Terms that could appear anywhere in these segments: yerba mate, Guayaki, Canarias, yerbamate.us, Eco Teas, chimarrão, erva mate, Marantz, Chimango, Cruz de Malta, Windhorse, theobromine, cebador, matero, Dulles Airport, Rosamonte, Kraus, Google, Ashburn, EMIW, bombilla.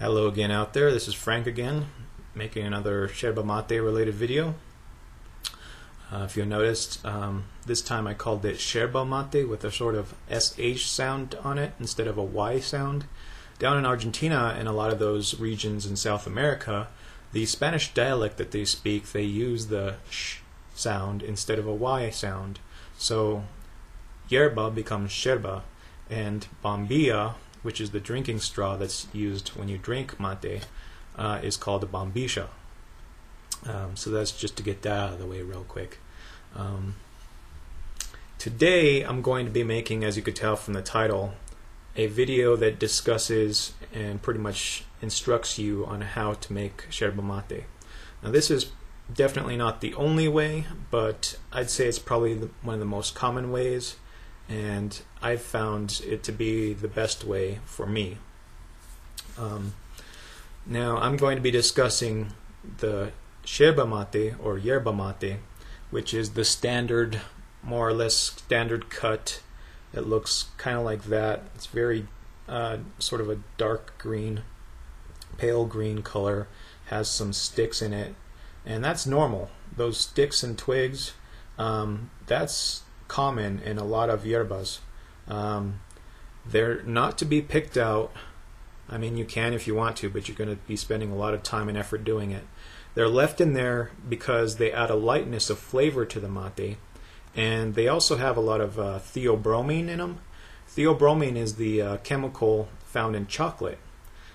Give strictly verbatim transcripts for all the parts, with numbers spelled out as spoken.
Hello again out there, this is Frank again, making another yerba mate related video. Uh, if you noticed, um, this time I called it yerba mate with a sort of S H sound on it instead of a Y sound. Down in Argentina and a lot of those regions in South America, the Spanish dialect that they speak, they use the sh sound instead of a Y sound. So yerba becomes yerba, and bombilla, which is the drinking straw that's used when you drink mate, uh, is called a bombilla. Um, so that's just to get that out of the way real quick. Um, today I'm going to be making, as you could tell from the title, a video that discusses and pretty much instructs you on how to make yerba mate. Now this is definitely not the only way, but I'd say it's probably the, one of the most common ways, and I've found it to be the best way for me. Um, now I'm going to be discussing the yerba mate or yerba mate, which is the standard, more or less standard cut. It looks kind of like that. It's very uh, sort of a dark green, pale green color, has some sticks in it, and that's normal. Those sticks and twigs, um, that's common in a lot of yerbas. Um, they're not to be picked out. I mean, you can if you want to, but you're going to be spending a lot of time and effort doing it. They're left in there because they add a lightness of flavor to the mate, and they also have a lot of uh, theobromine in them. Theobromine is the uh, chemical found in chocolate.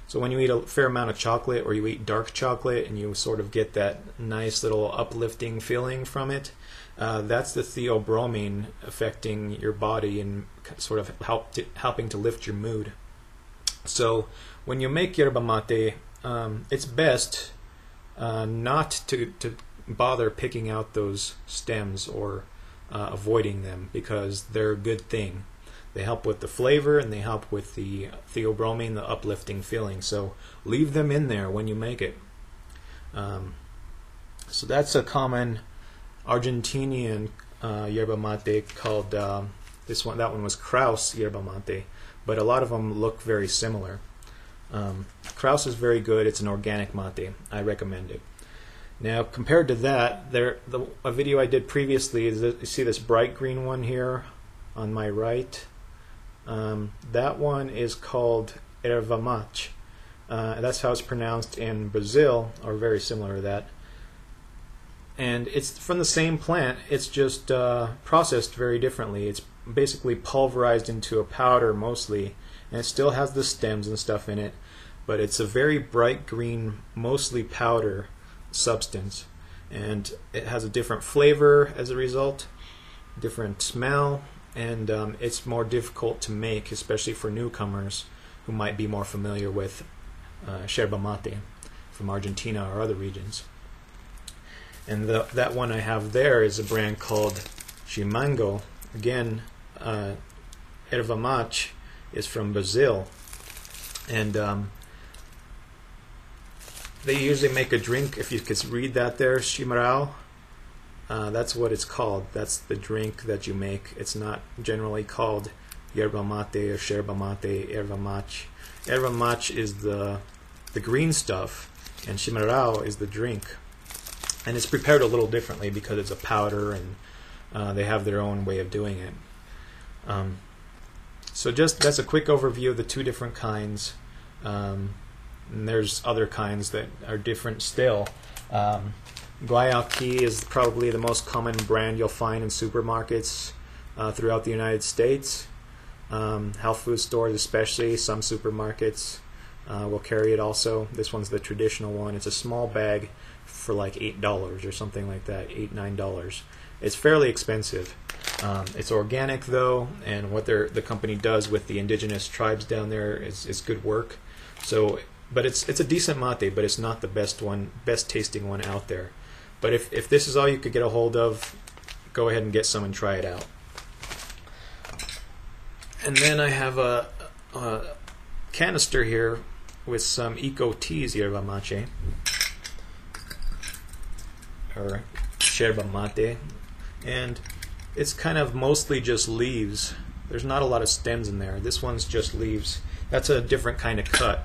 So when you eat a fair amount of chocolate, or you eat dark chocolate and you sort of get that nice little uplifting feeling from it, uh, that's the theobromine affecting your body and sort of help to, helping to lift your mood. So when you make yerba mate, um, it's best uh, not to, to bother picking out those stems or uh, avoiding them, because they're a good thing. They help with the flavor, and they help with the theobromine, the uplifting feeling. So leave them in there when you make it. Um, so that's a common Argentinian uh, yerba mate called uh, this one. That one was Kraus yerba mate, but a lot of them look very similar. Um, Kraus is very good. It's an organic mate. I recommend it. Now, compared to that, there the a video I did previously is that you see this bright green one here on my right. Um, that one is called erva mate. Uh, that's how it's pronounced in Brazil, or very similar to that. And it's from the same plant, it's just uh, processed very differently. It's basically pulverized into a powder mostly, and it still has the stems and stuff in it, but it's a very bright green, mostly powder substance. And it has a different flavor as a result, different smell, and um, it's more difficult to make, especially for newcomers who might be more familiar with uh, yerba mate from Argentina or other regions. And the, that one I have there is a brand called Chimango. Again, uh, erva mate is from Brazil, and um, they usually make a drink, if you could read that there, chimarrão. Uh, that's what it's called. That's the drink that you make. It's not generally called yerba mate or yerba mate, erva mate. Erva mate is the the green stuff, and chimarrão is the drink. And it's prepared a little differently because it's a powder, and uh, they have their own way of doing it. Um, so just that's a quick overview of the two different kinds. Um, and there's other kinds that are different still. Um, Guayaki is probably the most common brand you'll find in supermarkets uh, throughout the United States. Um, health food stores especially, some supermarkets uh, will carry it also. This one's the traditional one. It's a small bag for like eight dollars or something like that, eight, nine dollars. It's fairly expensive. Um, it's organic though, and what the company does with the indigenous tribes down there is, is good work. So, but it's, it's a decent mate, but it's not the best one, best tasting one out there. But if, if this is all you could get a hold of, go ahead and get some and try it out. And then I have a, a canister here with some Eco Teas yerba mate, or yerba mate, and it's kind of mostly just leaves. There's not a lot of stems in there. This one's just leaves. That's a different kind of cut.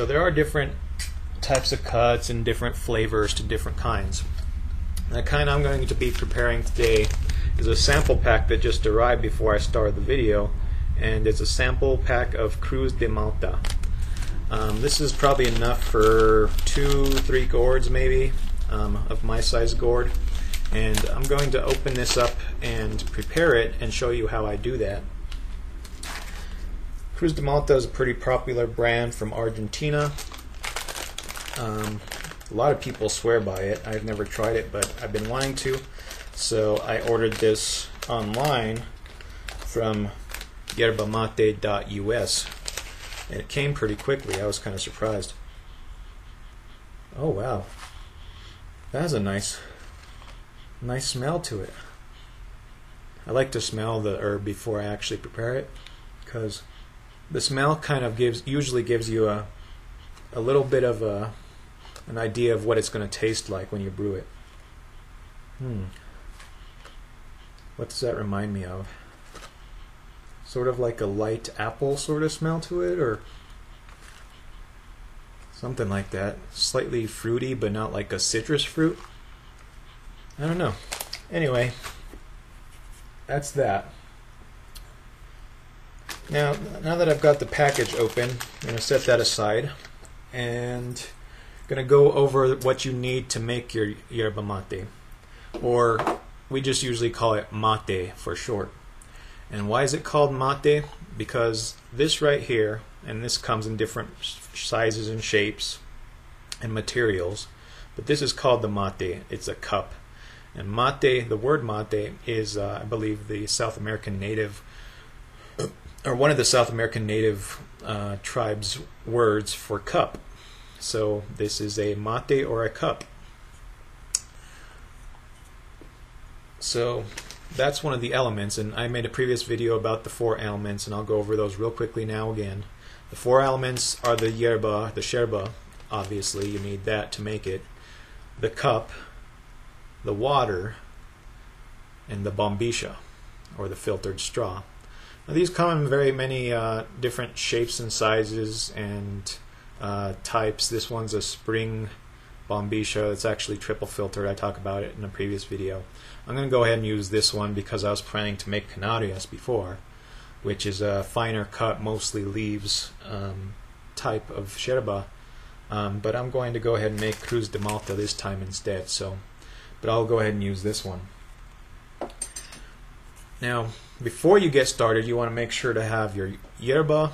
So there are different types of cuts and different flavors to different kinds. And the kind I'm going to be preparing today is a sample pack that just arrived before I started the video, and it's a sample pack of Cruz de Malta. Um, this is probably enough for two, three gourds maybe, um, of my size gourd. And I'm going to open this up and prepare it and show you how I do that. Cruz de Malta is a pretty popular brand from Argentina. Um, a lot of people swear by it. I've never tried it, but I've been wanting to. So I ordered this online from yerba mate dot U S. And it came pretty quickly. I was kind of surprised. Oh wow, that has a nice nice smell to it. I like to smell the herb before I actually prepare it, because the smell kind of gives usually gives you a a little bit of a an idea of what it's going to taste like when you brew it. Hmm. What does that remind me of? Sort of like a light apple sort of smell to it, or something like that. Slightly fruity, but not like a citrus fruit. I don't know. Anyway, that's that. Now, now that I've got the package open, I'm going to set that aside, and I'm going to go over what you need to make your yerba mate, or we just usually call it mate for short. And why is it called mate? Because this right here, and this comes in different sizes and shapes and materials, but this is called the mate. It's a cup. And mate, the word mate, is uh, I believe the South American native, or one of the South American native uh, tribes' words for cup. So this is a mate or a cup. So that's one of the elements, and I made a previous video about the four elements, and I'll go over those real quickly now again. The four elements are the yerba, the yerba, obviously you need that to make it, the cup, the water, and the bombilla, or the filtered straw. Now these come in very many uh, different shapes and sizes and uh, types. This one's a spring bombilla. It's actually triple filtered. I talked about it in a previous video. I'm going to go ahead and use this one because I was planning to make Canarias before, which is a finer cut, mostly leaves um, type of yerba. Um, but I'm going to go ahead and make Cruz de Malta this time instead. So, but I'll go ahead and use this one. Now, before you get started, you want to make sure to have your yerba,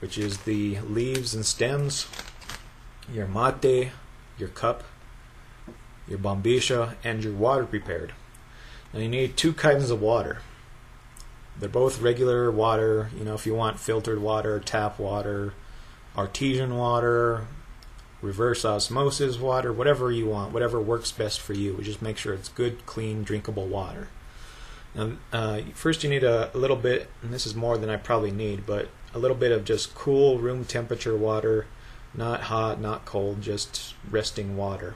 which is the leaves and stems, your mate, your cup, your bombilla, and your water prepared. Now you need two kinds of water. They're both regular water, you know, if you want filtered water, tap water, artesian water, reverse osmosis water, whatever you want, whatever works best for you. Just make sure it's good, clean, drinkable water. Now, uh, first you need a little bit, and this is more than I probably need, but a little bit of just cool room temperature water, not hot, not cold, just resting water.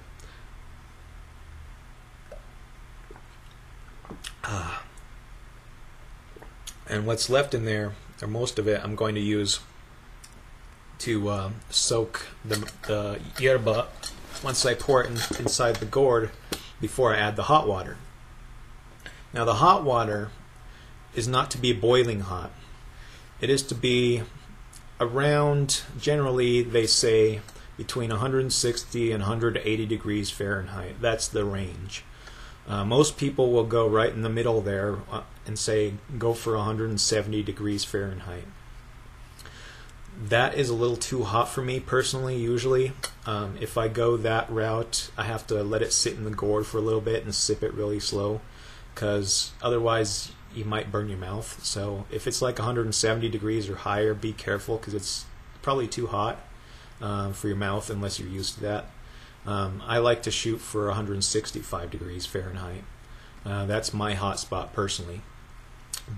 Ah. And what's left in there, or most of it, I'm going to use to uh, soak the, the yerba once I pour it in, inside the gourd before I add the hot water. Now the hot water is not to be boiling hot. It is to be around, generally they say, between one hundred sixty and one hundred eighty degrees Fahrenheit. That's the range. Uh, most people will go right in the middle there and say go for one hundred seventy degrees Fahrenheit. That is a little too hot for me personally usually. Um, if I go that route, I have to let it sit in the gourd for a little bit and sip it really slow, because otherwise you might burn your mouth. So if it's like one hundred seventy degrees or higher, be careful, because it's probably too hot uh, for your mouth unless you're used to that. Um, I like to shoot for one hundred sixty-five degrees Fahrenheit. Uh, that's my hot spot personally.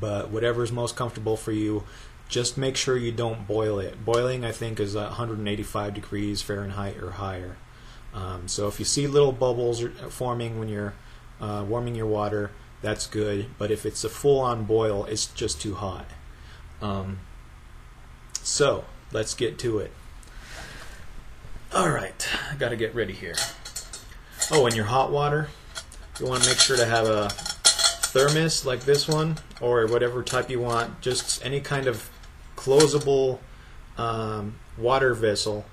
But whatever is most comfortable for you, just make sure you don't boil it. Boiling, I think, is one hundred eighty-five degrees Fahrenheit or higher. Um, so if you see little bubbles forming when you're uh, warming your water, that's good. But if it's a full-on boil, it's just too hot. Um, So let's get to it. All right, I gotta get ready here. Oh, and your hot water, you want to make sure to have a thermos like this one, or whatever type you want, just any kind of closable um, water vessel.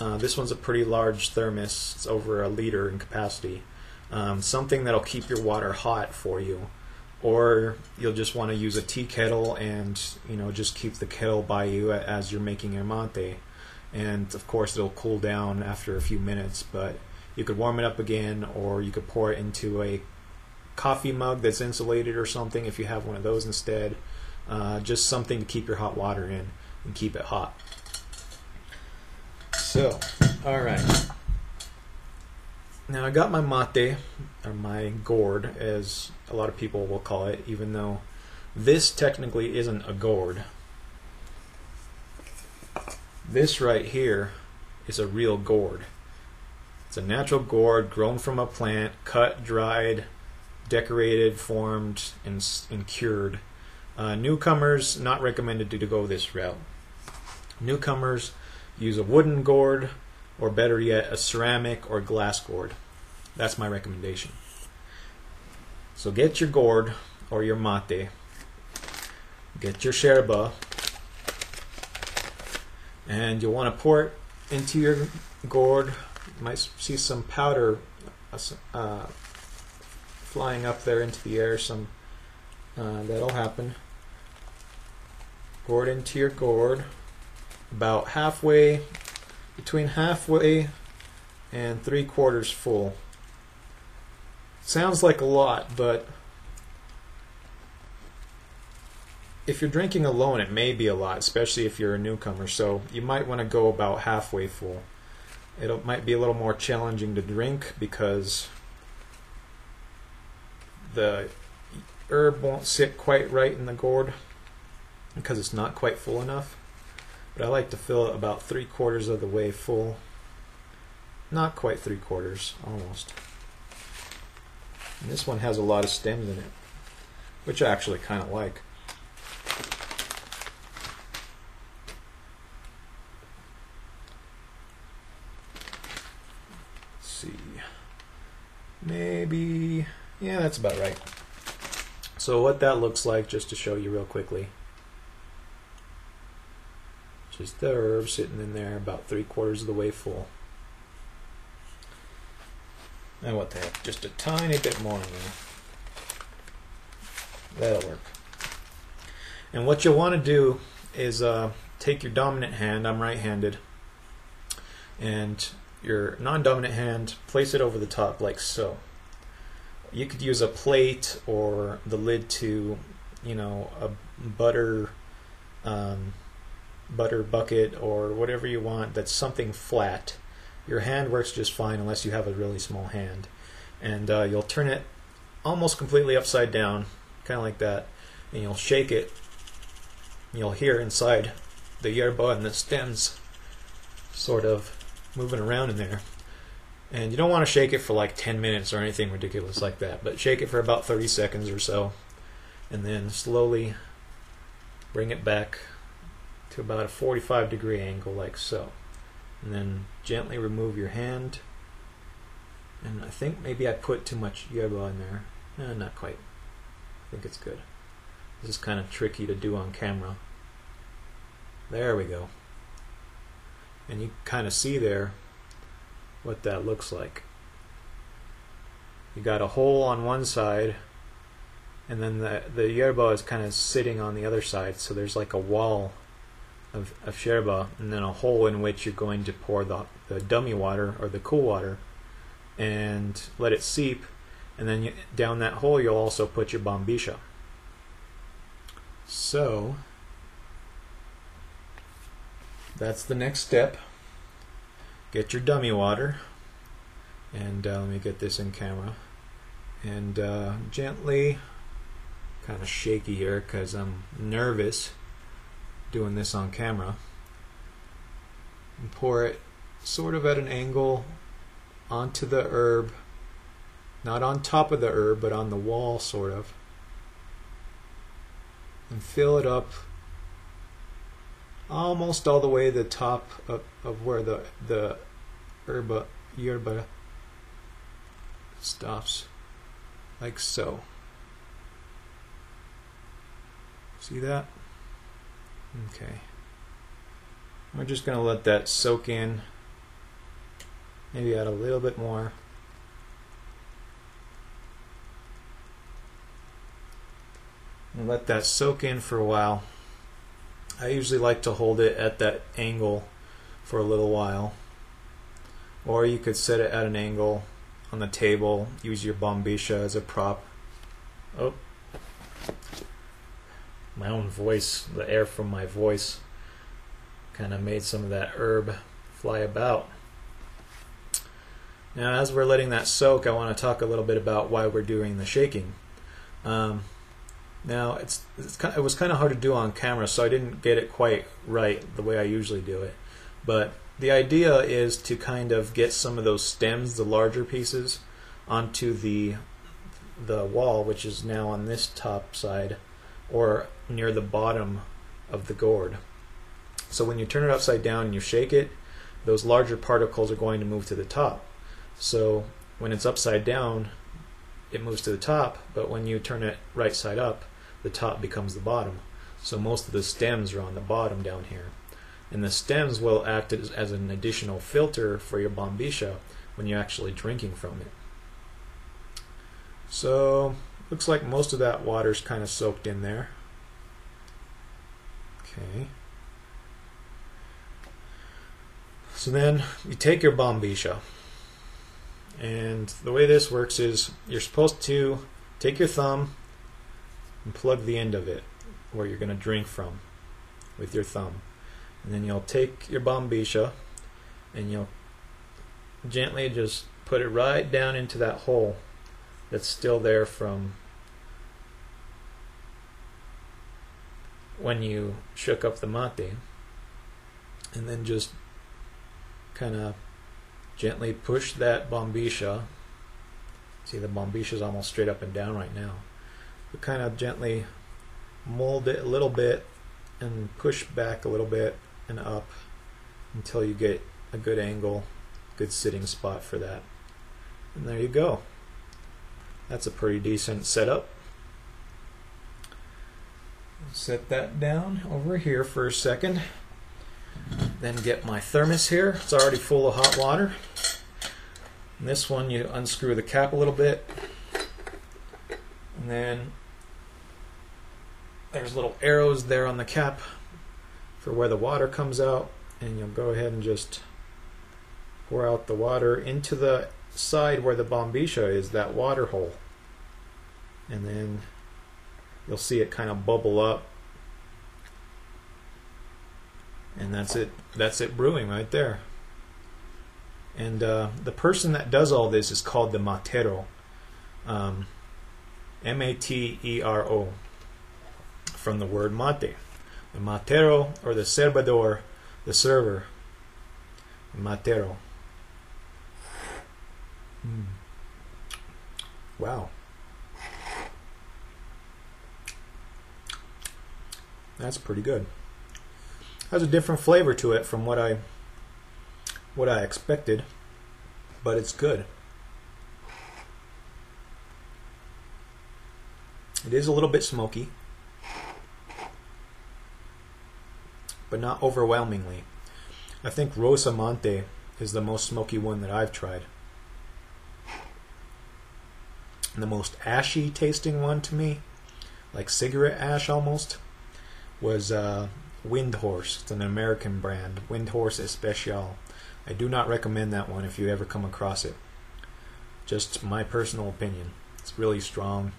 Uh, this one's a pretty large thermos, it's over a liter in capacity. Um, something that'll keep your water hot for you, or you'll just want to use a tea kettle and, you know, just keep the kettle by you as you're making your mate. And of course it'll cool down after a few minutes, but you could warm it up again, or you could pour it into a coffee mug that's insulated or something if you have one of those instead. Uh, just something to keep your hot water in and keep it hot. So, alright. Now I got my mate, or my gourd as a lot of people will call it, even though this technically isn't a gourd. This right here is a real gourd. It's a natural gourd grown from a plant, cut, dried, decorated, formed, and, and cured. Uh, newcomers not recommended to, to go this route. Newcomers use a wooden gourd, or better yet, a ceramic or glass gourd. That's my recommendation. So get your gourd or your mate, get your yerba, and you'll want to pour it into your gourd. You might see some powder uh, flying up there into the air. Some uh, that'll happen. Pour it into your gourd about halfway, between halfway and three quarters full. Sounds like a lot, but if you're drinking alone, it may be a lot, especially if you're a newcomer, so you might want to go about halfway full. It might be a little more challenging to drink because the herb won't sit quite right in the gourd because it's not quite full enough. But I like to fill it about three quarters of the way full. Not quite three quarters, almost. And this one has a lot of stems in it, which I actually kind of like. Maybe, yeah, that's about right. So what that looks like, just to show you real quickly, just the herb sitting in there about three quarters of the way full. And what the heck, just a tiny bit more in there. That'll work. And what you'll want to do is uh, take your dominant hand, I'm right-handed, and your non-dominant hand, place it over the top like so. You could use a plate or the lid to, you know, a butter um, butter bucket or whatever you want that's something flat. Your hand works just fine unless you have a really small hand. And uh, you'll turn it almost completely upside down, kind of like that, and you'll shake it. You'll hear inside the yerba and the stems sort of moving around in there, and you don't want to shake it for like ten minutes or anything ridiculous like that, but shake it for about thirty seconds or so, and then slowly bring it back to about a forty-five degree angle like so, and then gently remove your hand. And I think maybe I put too much yerba in there. No, not quite. I think it's good. This is kind of tricky to do on camera. There we go. And you kind of see there what that looks like. You got a hole on one side, and then the, the yerba is kind of sitting on the other side, so there's like a wall of, of yerba, and then a hole in which you're going to pour the, the dummy water or the cool water and let it seep, and then you, down that hole you'll also put your bombilla. So that's the next step. Get your dummy water, and uh, let me get this in camera, and uh, gently, kind of shaky here because I'm nervous doing this on camera, and pour it sort of at an angle onto the herb, not on top of the herb but on the wall sort of, and fill it up almost all the way to the top of, of where the the herba yerba stops, like so. See that? Okay. We're just going to let that soak in. Maybe add a little bit more. And let that soak in for a while. I usually like to hold it at that angle for a little while. Or you could set it at an angle on the table. Use your bombilla as a prop. Oh. My own voice, the air from my voice kind of made some of that herb fly about. Now, as we're letting that soak, I want to talk a little bit about why we're doing the shaking. Um, now, it's, it's kind of, it was kind of hard to do on camera, so I didn't get it quite right the way I usually do it. But the idea is to kind of get some of those stems, the larger pieces, onto the, the wall, which is now on this top side, or near the bottom of the gourd. So when you turn it upside down and you shake it, those larger particles are going to move to the top. So when it's upside down, it moves to the top, but when you turn it right side up, the top becomes the bottom. So most of the stems are on the bottom down here. And the stems will act as, as an additional filter for your bombilla when you're actually drinking from it. So looks like most of that water's kind of soaked in there. Okay. So then you take your bombilla, and the way this works is you're supposed to take your thumb and plug the end of it where you're going to drink from with your thumb, and then you'll take your bombilla and you'll gently just put it right down into that hole that's still there from when you shook up the mate, and then just kind of gently push that bombilla. See, the bombilla is almost straight up and down right now. But kind of gently mold it a little bit and push back a little bit and up until you get a good angle, good sitting spot for that. And there you go. That's a pretty decent setup. Set that down over here for a second. Then get my thermos here. It's already full of hot water. And this one, you unscrew the cap a little bit, and then there's little arrows there on the cap for where the water comes out, and you'll go ahead and just pour out the water into the side where the bombilla is, that water hole, and then you'll see it kind of bubble up. And that's it. That's it brewing right there. And uh, the person that does all this is called the matero, um, M A T E R O, from the word mate. The matero, or the cebador, the server. Matero. Mm. Wow. That's pretty good. Has a different flavor to it from what I what I expected, but it's good. It is a little bit smoky, but not overwhelmingly. I think Rosamonte is the most smoky one that I've tried. And the most ashy tasting one to me, like cigarette ash almost, was uh, Windhorse. It's an American brand, Windhorse Especial. I do not recommend that one if you ever come across it. Just my personal opinion. It's really strong,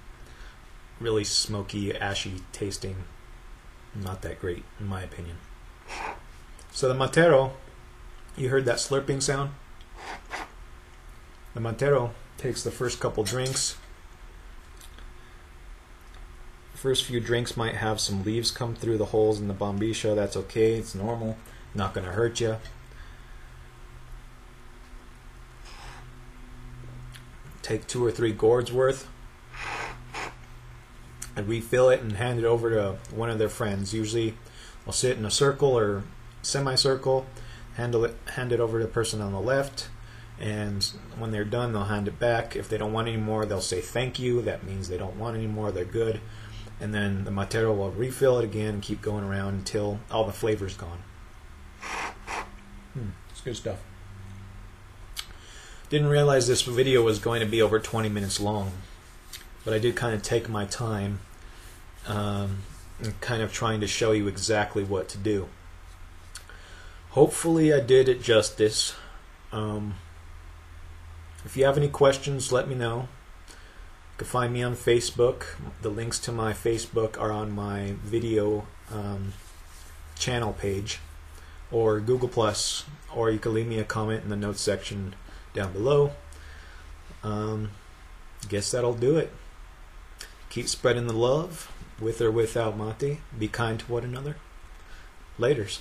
really smoky, ashy tasting. Not that great, in my opinion. So the matero, you heard that slurping sound? The matero takes the first couple drinks. First few drinks might have some leaves come through the holes in the bombilla. That's okay, it's normal, not going to hurt you. Take two or three gourds worth, I refill it and hand it over to one of their friends. Usually I'll sit in a circle or semicircle, handle it, hand it over to the person on the left, and when they're done they'll hand it back. If they don't want any more, they'll say thank you. That means they don't want any more, they're good. And then the matero will refill it again and keep going around until all the flavor's gone. Hmm, it's good stuff. Didn't realize this video was going to be over twenty minutes long, but I did kind of take my time um, and kind of trying to show you exactly what to do. Hopefully I did it justice. Um, if you have any questions, let me know. You can find me on Facebook. The links to my Facebook are on my video um, channel page, or Google Plus, or you can leave me a comment in the notes section down below. Um, guess that'll do it. Keep spreading the love, with or without mate. Be kind to one another. Laters.